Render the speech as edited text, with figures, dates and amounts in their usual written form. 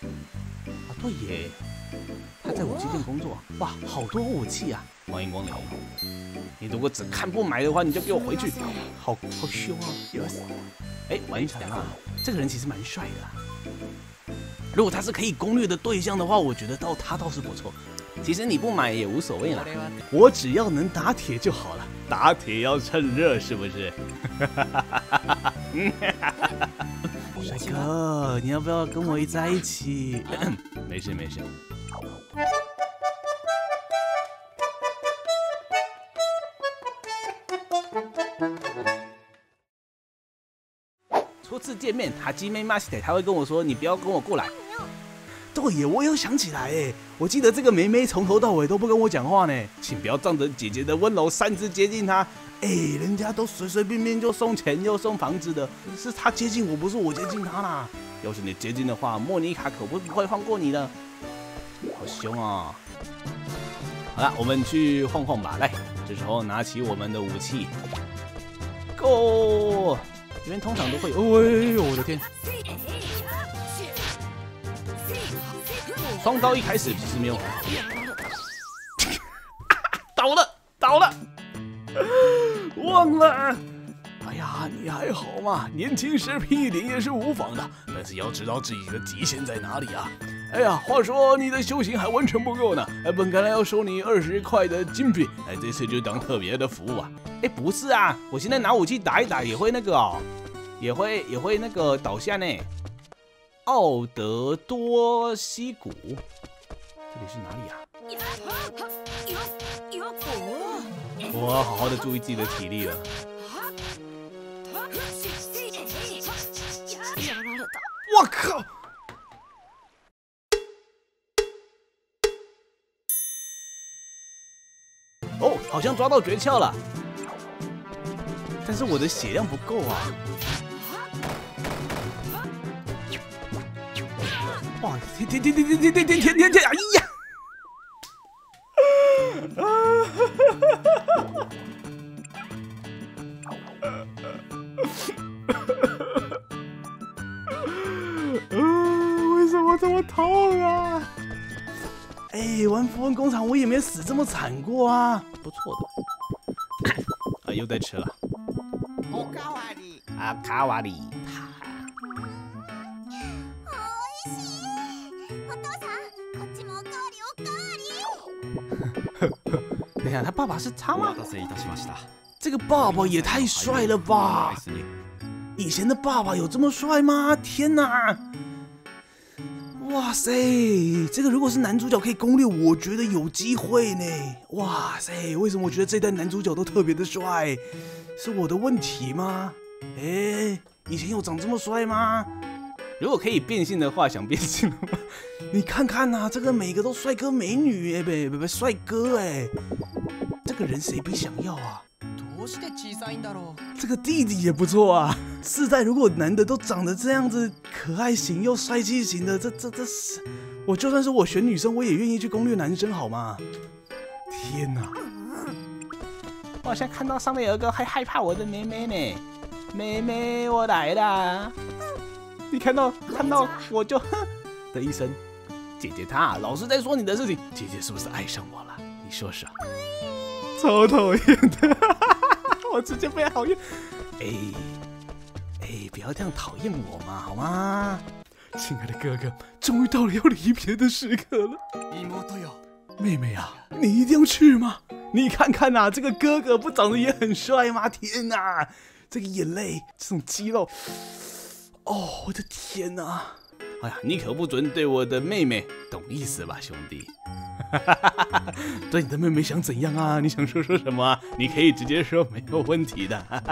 啊，对耶，他在武器店工作。哇，好多武器啊！欢迎光临。你如果只看不买的话，你就给我回去。好凶啊！哎，我想啊，这个人其实蛮帅的、啊。如果他是可以攻略的对象的话，我觉得他倒是不错。其实你不买也无所谓啦，我只要能打铁就好了。打铁要趁热，是不是？帅哥，你要不要跟我在一起？没事没事。初次见面，哈基梅马西德他会跟我说：“你不要跟我过来。”对耶，我又想起来耶，我记得这个妹妹从头到尾都不跟我讲话呢。请不要仗着姐姐的温柔擅自接近她。哎，人家都随随便便就送钱又送房子的，是她接近我，不是我接近她啦。要是你接近的话，莫妮卡可不会放过你的。好凶啊！好了，我们去晃晃吧。来，这时候拿起我们的武器 ，Go！ 因为通常都会，哎呦，我的天！ 双刀一开始其实没有很讨厌，倒了倒了，忘了。哎呀，你还好嘛？年轻时屁点也是无妨的，但是要知道自己的极限在哪里啊！哎呀，话说你的修行还完全不够呢，本该要收你20块的金币，哎，这次就当特别的服务啊！哎，不是啊，我现在拿武器打一打也会那个哦，也会那个倒下呢。 奥德多西谷，这里是哪里啊？我要好好的注意自己的体力了。我靠！哦，好像抓到诀窍了，但是我的血量不够啊。 哇！天！哎呀！啊！为什么这么痛啊？哎，玩符文工厂我也没死这么惨过啊，不错的。啊，又在吃了。啊，卡瓦里。 等一下，他爸爸是他吗？这个爸爸也太帅了吧！以前的爸爸有这么帅吗？天哪！哇塞，这个如果是男主角可以攻略，我觉得有机会呢。哇塞，为什么我觉得这代男主角都特别的帅？是我的问题吗？哎，以前有长这么帅吗？如果可以变性的话，想变性了吗？ 你看看呐、啊，这个每个都帅哥美女哎，别帅哥哎，这个人谁不想要啊？这个弟弟也不错啊。世代如果男的都长得这样子，可爱型又帅气型的，这是，我就算是我选女生，我也愿意去攻略男生，好吗？天哪！我好像看到上面有一个还害怕我的妹妹呢，妹妹我来啦！你看到我就哼的一声。 姐姐她老是在说你的事情，姐姐是不是爱上我了？你说说，超讨厌的，我直接被讨厌。哎，不要这样讨厌我嘛，好吗？亲爱的哥哥，终于到了要离别的时刻了。妹妹啊，你一定要去吗？你看看呐、啊，这个哥哥不长得也很帅吗？天哪，这个眼泪，这种肌肉，哦，我的天哪！ 哎呀，你可不准对我的妹妹，懂意思吧，兄弟？对你的妹妹想怎样啊？你想说什么啊？你可以直接说，没有问题的。